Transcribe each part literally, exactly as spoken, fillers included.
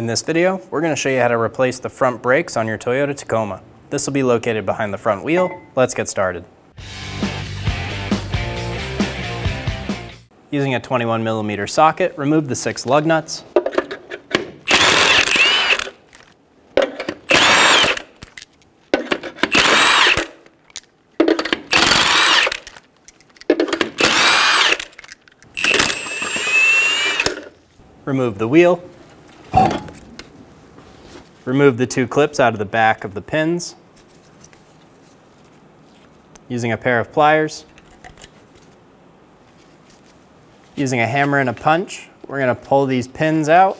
In this video, we're going to show you how to replace the front brakes on your Toyota Tacoma. This will be located behind the front wheel. Let's get started. Using a twenty-one millimeter socket, remove the six lug nuts. Remove the wheel. Remove the two clips out of the back of the pins. Using a pair of pliers. Using a hammer and a punch, we're going to pull these pins out.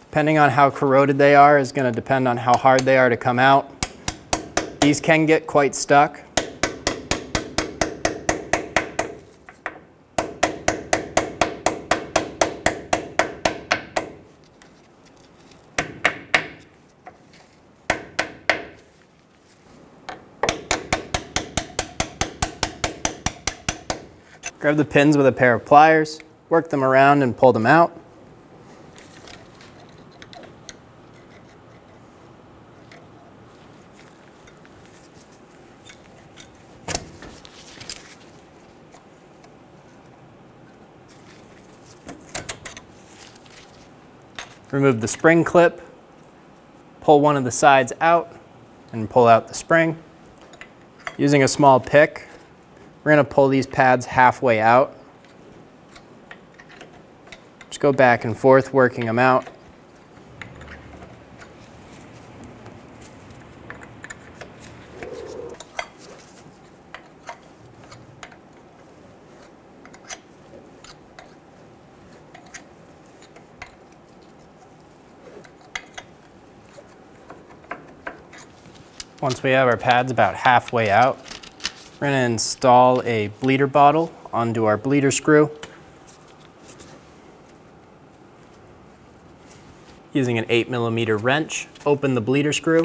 Depending on how corroded they are is going to depend on how hard they are to come out. These can get quite stuck. Grab the pins with a pair of pliers, work them around and pull them out. Remove the spring clip, pull one of the sides out and pull out the spring. Using a small pick, we're going to pull these pads halfway out. Just go back and forth working them out. Once we have our pads about halfway out, we're going to install a bleeder bottle onto our bleeder screw. Using an eight millimeter wrench, open the bleeder screw.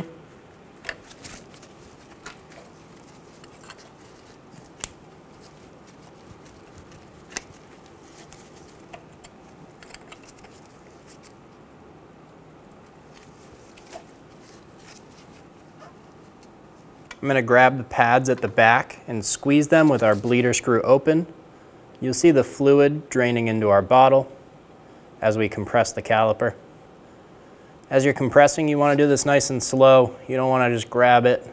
I'm going to grab the pads at the back and squeeze them with our bleeder screw open. You'll see the fluid draining into our bottle as we compress the caliper. As you're compressing, you want to do this nice and slow. You don't want to just grab it,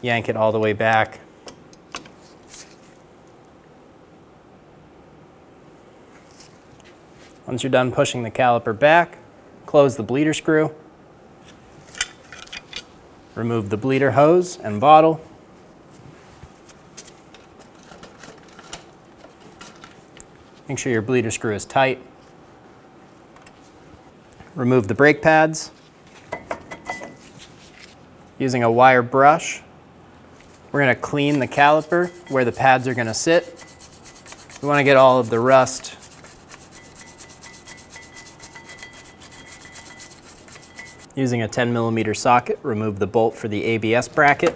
yank it all the way back. Once you're done pushing the caliper back, close the bleeder screw. Remove the bleeder hose and bottle. Make sure your bleeder screw is tight. Remove the brake pads. Using a wire brush, we're going to clean the caliper where the pads are going to sit. We want to get all of the rust . Using a ten millimeter socket, remove the bolt for the A B S bracket.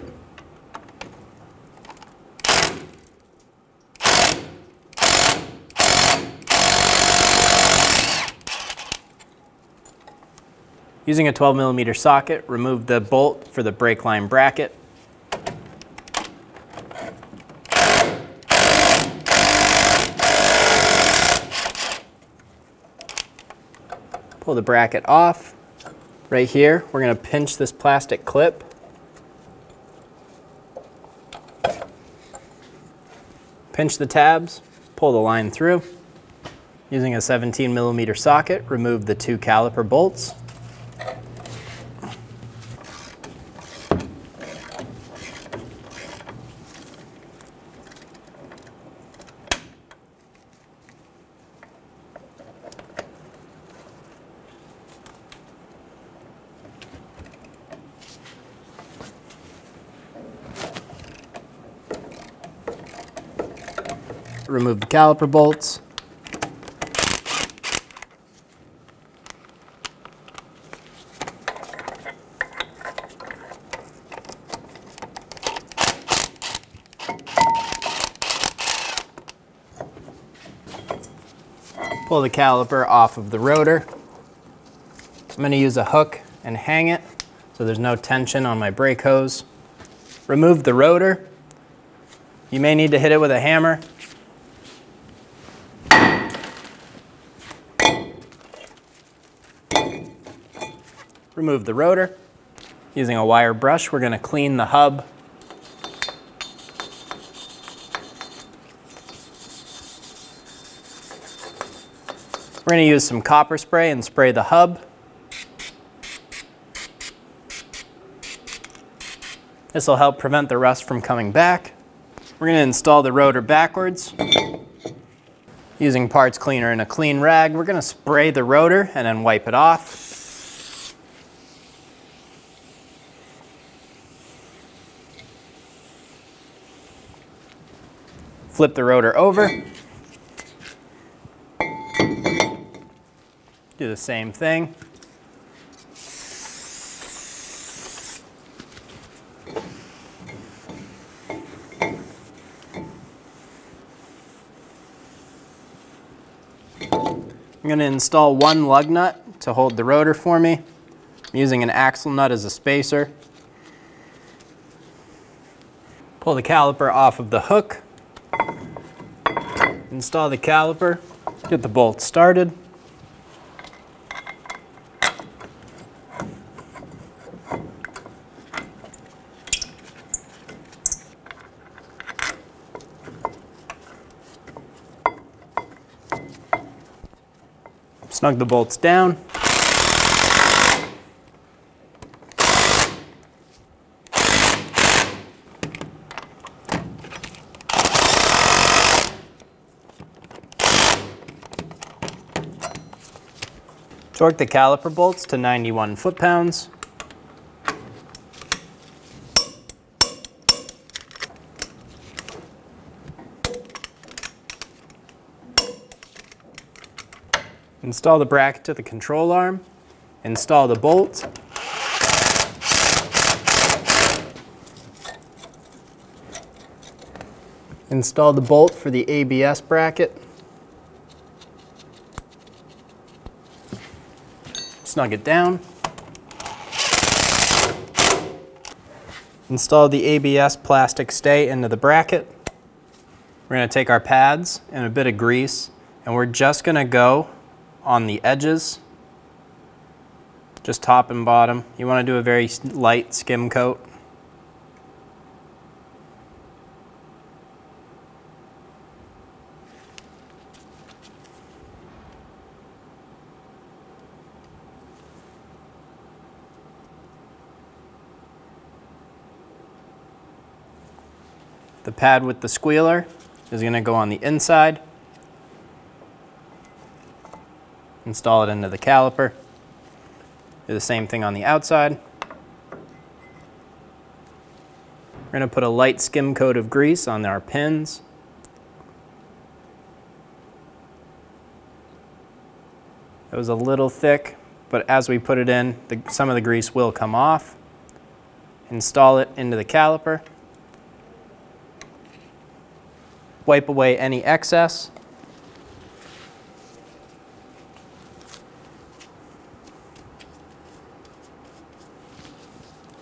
Using a twelve millimeter socket, remove the bolt for the brake line bracket. Pull the bracket off. Right here, we're going to pinch this plastic clip. Pinch the tabs, pull the line through. Using a seventeen millimeter socket, remove the two caliper bolts. Remove the caliper bolts. Pull the caliper off of the rotor. I'm going to use a hook and hang it so there's no tension on my brake hose. Remove the rotor. You may need to hit it with a hammer. Remove the rotor. Using a wire brush, we're going to clean the hub. We're going to use some copper spray and spray the hub. This will help prevent the rust from coming back. We're going to install the rotor backwards. Using parts cleaner and a clean rag, we're going to spray the rotor and then wipe it off. Flip the rotor over. Do the same thing. I'm going to install one lug nut to hold the rotor for me. I'm using an axle nut as a spacer. Pull the caliper off of the hook. Install the caliper, get the bolt started. Snug the bolts down. Torque the caliper bolts to ninety-one foot-pounds. Install the bracket to the control arm. Install the bolt. Install the bolt for the A B S bracket. Snug it down. Install the A B S plastic stay into the bracket. We're going to take our pads and a bit of grease, and we're just going to go on the edges, just top and bottom. You want to do a very light skim coat. The pad with the squealer is going to go on the inside. Install it into the caliper. Do the same thing on the outside. We're going to put a light skim coat of grease on our pins. It was a little thick, but as we put it in, the, some of the grease will come off. Install it into the caliper. Wipe away any excess.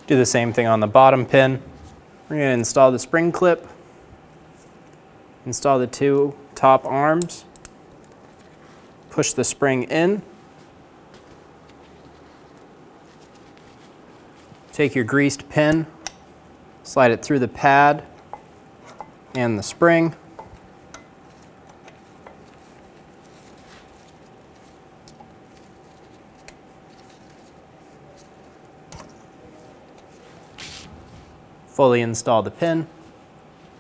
Do the same thing on the bottom pin. We're going to install the spring clip. Install the two top arms. Push the spring in. Take your greased pin, slide it through the pad and the spring. Fully install the pin.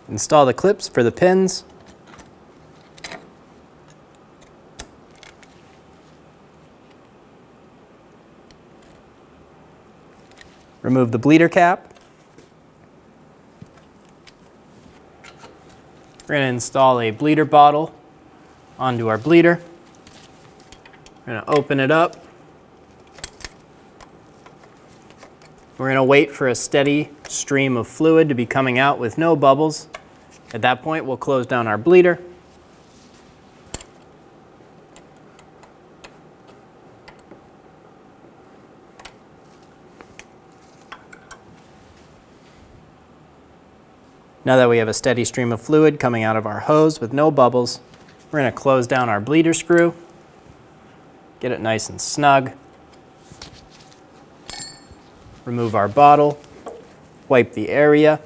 Install the clips for the pins. Remove the bleeder cap. We're going to install a bleeder bottle onto our bleeder. We're going to open it up. We're going to wait for a steady stream of fluid to be coming out with no bubbles. At that point, we'll close down our bleeder. Now that we have a steady stream of fluid coming out of our hose with no bubbles, we're going to close down our bleeder screw, get it nice and snug, remove our bottle, wipe the area.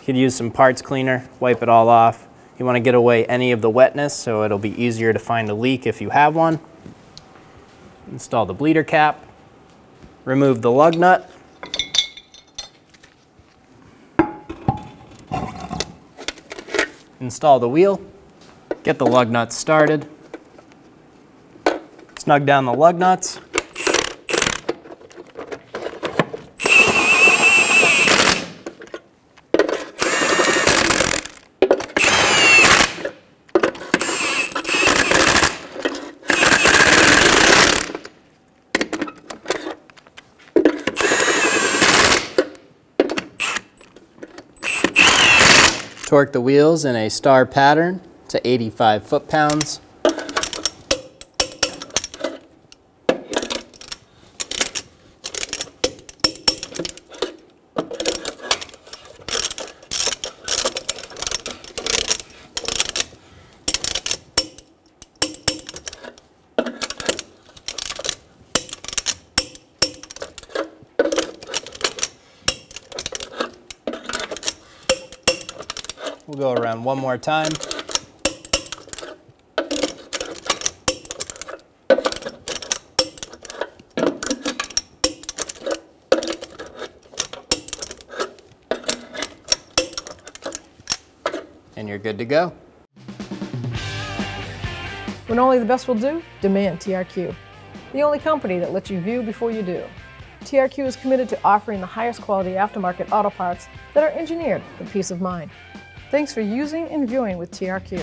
You could use some parts cleaner, wipe it all off. You want to get away any of the wetness, so it'll be easier to find a leak if you have one. Install the bleeder cap, remove the lug nut, install the wheel, get the lug nuts started, snug down the lug nuts, torque the wheels in a star pattern to eighty-five foot-pounds. We'll go around one more time. And you're good to go. When only the best will do, demand T R Q. The only company that lets you view before you do. T R Q is committed to offering the highest quality aftermarket auto parts that are engineered for peace of mind. Thanks for using and viewing with T R Q.